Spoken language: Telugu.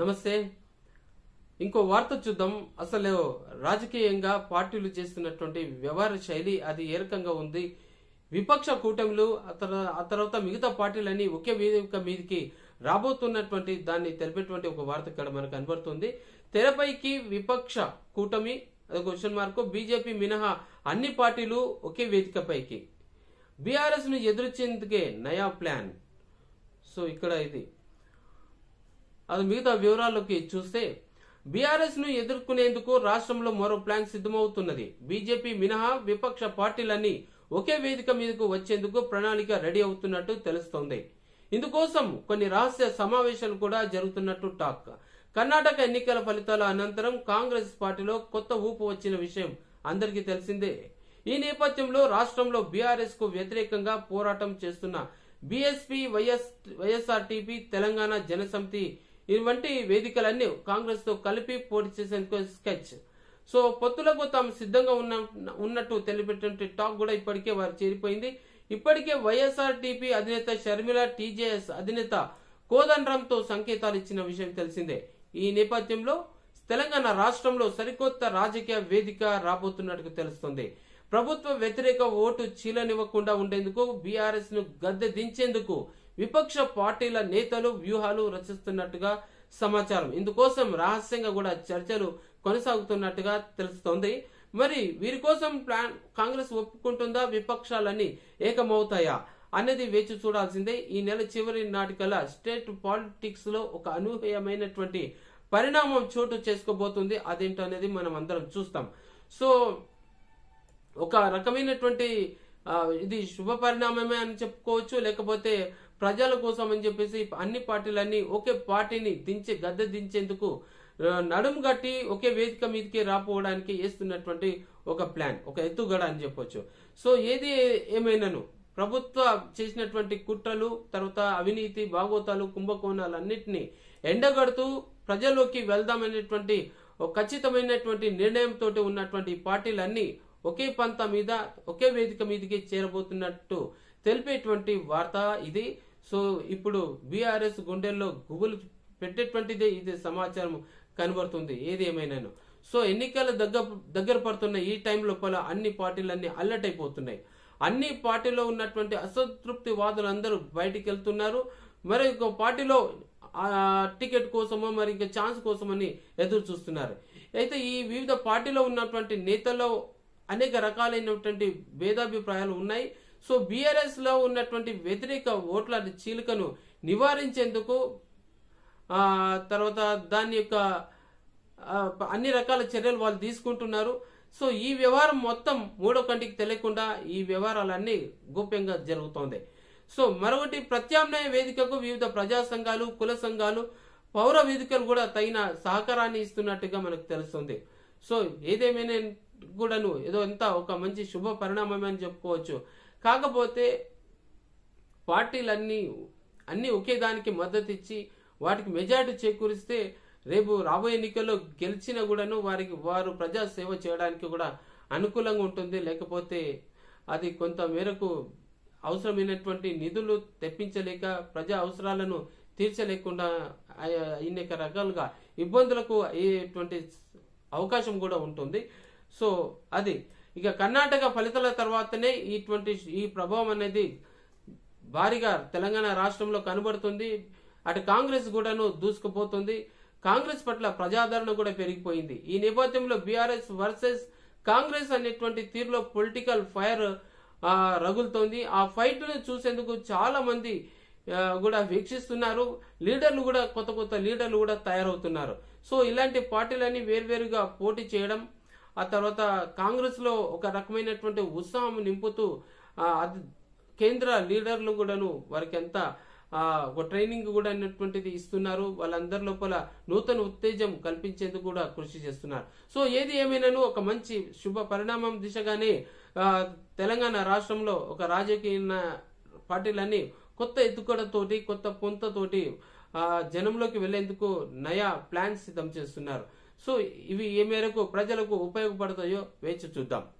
నమస్తే. ఇంకో వార్త చూద్దాం. అసలు రాజకీయంగా పార్టీలు చేస్తున్నటువంటి వ్యవహార శైలి అది ఏ రకంగా ఉంది. విపక్ష కూటమిలు ఆ తర్వాత మిగతా పార్టీలన్నీ ఒకే వేదిక మీదకి రాబోతున్నటువంటి దాన్ని తెలిపేటువంటి ఒక వార్త ఇక్కడ మనకు కనబడుతుంది. తెరపైకి విపక్ష కూటమి క్వశ్చన్ మార్క్, బీజేపీ మినహా అన్ని పార్టీలు ఒకే వేదికపైకి, బీఆర్ఎస్ ను ఎదుర్చేందుకే నయా ప్లాన్. సో ఇక్కడ ఇది అది మిగతా వివరాల్లోకి చూస్తే బీఆర్ఎస్ ను ఎదుర్కొనేందుకు రాష్ట్రంలో మరో ప్లాన్ సిద్ధమవుతున్నది. బీజేపీ మినహా విపక్ష పార్టీలన్నీ ఒకే వేదిక మీదకు వచ్చేందుకు ప్రణాళిక రెడీ అవుతున్నట్టు తెలుస్తోంది. ఇందుకోసం కొన్ని రహస్య సమావేశాలు కూడా జరుగుతున్నట్టు టాక్. కర్ణాటక ఎన్నికల ఫలితాల అనంతరం కాంగ్రెస్ పార్టీలో కొత్త ఊపు వచ్చిన విషయం అందరికీ తెలిసిందే. ఈ నేపథ్యంలో రాష్ట్రంలో బీఆర్ఎస్ కు వ్యతిరేకంగా పోరాటం చేస్తున్న బీఎస్పీ, వైఎస్ఆర్టీపీ, తెలంగాణ జనసమితి ఇటువంటి వేదికలన్నీ కాంగ్రెస్ తో కలిపి పోటీ చేసేందుకు స్కెచ్. సో పొత్తులకు తాము సిద్ధంగా ఉన్నట్టు తెలిపేటువంటి టాక్ కూడా ఇప్పటికే వారు చేరిపోయింది. ఇప్పటికే వైఎస్ఆర్టీపీ అధినేత షర్మిల, టీజేఎస్ అధినేత కోదండరాంతో సంకేతాలు ఇచ్చిన విషయం తెలిసిందే. ఈ నేపథ్యంలో తెలంగాణ రాష్ట్రంలో సరికొత్త రాజకీయ వేదిక రాబోతున్నట్టు తెలుస్తుంది. ప్రభుత్వ వ్యతిరేక ఓటు చీలనివ్వకుండా ఉండేందుకు, బీఆర్ఎస్ ను గద్దె దించేందుకు విపక్ష పార్టీల నేతలు వ్యూహాలు రచిస్తున్నట్టుగా సమాచారం. ఇందుకోసం రహస్యంగా కూడా చర్చలు కొనసాగుతున్నట్టుగా తెలుస్తోంది. మరి వీరి కోసం ప్లాన్ కాంగ్రెస్ ఒప్పుకుంటుందా, విపక్షాలన్నీ ఏకమవుతాయా అనేది వేచి చూడాల్సిందే. ఈ నెల చివరి నాటికల్లా స్టేట్ పాలిటిక్స్ లో ఒక అనూహ్యమైనటువంటి పరిణామం చోటు చేసుకోబోతుంది. అదేంటో అనేది మనం అందరం చూస్తాం. సో ఒక రకమైనటువంటి ఇది శుభ పరిణామమే అని చెప్పుకోవచ్చు. లేకపోతే ప్రజల కోసం అని చెప్పేసి అన్ని పార్టీలన్నీ ఒకే పార్టీని గద్దె దించేందుకు నడుము గట్టి ఒకే వేదిక మీదకి రాపోవడానికి వేస్తున్నటువంటి ఒక ప్లాన్, ఒక ఎత్తుగడ అని చెప్పొచ్చు. సో ఏది ఏమైనాను ప్రభుత్వ చేసినటువంటి కుట్రలు, తర్వాత అవినీతి, బాగోతాలు, కుంభకోణాలు అన్నిటినీ ఎండగడుతూ ప్రజల్లోకి వెళ్దామనేటువంటి ఖచ్చితమైనటువంటి నిర్ణయంతో ఉన్నటువంటి పార్టీలన్నీ ఒకే పంత మీద ఒకే వేదిక మీదకి చేరబోతున్నట్టు తెలిపేటువంటి వార్త ఇది. సో ఇప్పుడు బీఆర్ఎస్ గుండెల్లో గుబులు పెట్టేటువంటిదే ఇది సమాచారం కనబడుతుంది. ఏది ఏమైనాను సో ఎన్నికల దగ్గర పడుతున్న ఈ టైం లోపల అన్ని పార్టీలన్నీ అలర్ట్ అయిపోతున్నాయి. అన్ని పార్టీలో ఉన్నటువంటి అసంతృప్తి వాదులందరూ బయటికి వెళ్తున్నారు. మరి ఇంకో పార్టీలో టికెట్ కోసమో మరి ఇంకా ఛాన్స్ కోసమని ఎదురు చూస్తున్నారు. అయితే ఈ వివిధ పార్టీలో ఉన్నటువంటి నేతల్లో అనేక రకాలైనటువంటి భేదాభిప్రాయాలు ఉన్నాయి. సో బీఆర్ఎస్ లో ఉన్నటువంటి వ్యతిరేక ఓట్ల చీలికను నివారించేందుకు తర్వాత దాని యొక్క అన్ని రకాల చర్యలు వాళ్ళు తీసుకుంటున్నారు. సో ఈ వ్యవహారం మొత్తం మూడో కంటికి తెలియకుండా ఈ వ్యవహారాలన్నీ గోప్యంగా జరుగుతోంది. సో మరొకటి ప్రత్యామ్నాయ వేదికకు వివిధ ప్రజా సంఘాలు, కుల సంఘాలు, పౌర వేదికలు కూడా తగిన సహకారాన్ని ఇస్తున్నట్టుగా మనకు తెలుస్తుంది. సో ఏదేమైనా కూడాను ఏదో ఎంత ఒక మంచి శుభ పరిణామమే అని చెప్పుకోవచ్చు. కాకపోతే పార్టీలన్నీ ఒకే దానికి మద్దతు ఇచ్చి వాటికి మెజార్టీ చేకూరిస్తే రేపు రాబోయే ఎన్నికల్లో గెలిచినా కూడాను వారు ప్రజాసేవ చేయడానికి కూడా అనుకూలంగా ఉంటుంది. లేకపోతే అది కొంత మేరకు అవసరమైనటువంటి నిధులు తెప్పించలేక, ప్రజా అవసరాలను తీర్చలేకుండా అనేక రకాలుగా ఇబ్బందులకు అయ్యేటువంటి అవకాశం కూడా ఉంటుంది. సో అది ఇక కర్ణాటక ఫలితాల తర్వాతనే ఈ ప్రభావం అనేది భారీగా తెలంగాణ రాష్ట్రంలో కనబడుతుంది. అటు కాంగ్రెస్ కూడాను దూసుకుపోతుంది. కాంగ్రెస్ పట్ల ప్రజాదరణ కూడా పెరిగిపోయింది. ఈ నేపథ్యంలో బీఆర్ఎస్ వర్సెస్ కాంగ్రెస్ అనేటువంటి తీరులో పొలిటికల్ ఫైర్ రగులుతోంది. ఆ ఫైట్ ను చూసేందుకు చాలా మంది కూడా వీక్షిస్తున్నారు. లీడర్లు కూడా కొత్త లీడర్లు కూడా తయారవుతున్నారు. సో ఇలాంటి పార్టీలన్నీ వేర్వేరుగా పోటీ చేయడం, ఆ తర్వాత కాంగ్రెస్ లో ఒక రకమైనటువంటి ఉత్సాహం నింపుతూ కేంద్ర లీడర్లు కూడాను వారికి ఎంత ఒక ట్రైనింగ్ కూడా అనేటువంటిది ఇస్తున్నారు. వాళ్ళందరి లోపల నూతన ఉత్తేజం కల్పించేందుకు కూడా కృషి చేస్తున్నారు. సో ఏది ఏమైనాను ఒక మంచి శుభ పరిణామం దిశగానే తెలంగాణ రాష్ట్రంలో ఒక రాజకీయ పార్టీలన్నీ కొత్త ఎత్తుగడతోటి, కొత్త పొంతతోటి జనంలోకి వెళ్లేందుకు నయా ప్లాన్ సిద్ధం చేస్తున్నారు. సో ఇవి ఏ మేరకు ప్రజలకు ఉపయోగపడతాయో వేచి చూద్దాం.